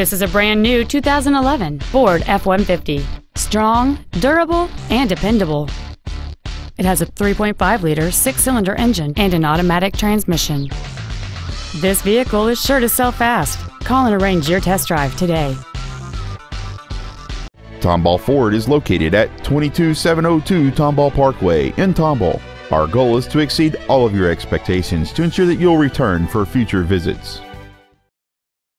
This is a brand new 2011 Ford F-150. Strong, durable, and dependable. It has a 3.5-liter six-cylinder engine and an automatic transmission. This vehicle is sure to sell fast. Call and arrange your test drive today. Tomball Ford is located at 22702 Tomball Parkway in Tomball. Our goal is to exceed all of your expectations to ensure that you'll return for future visits.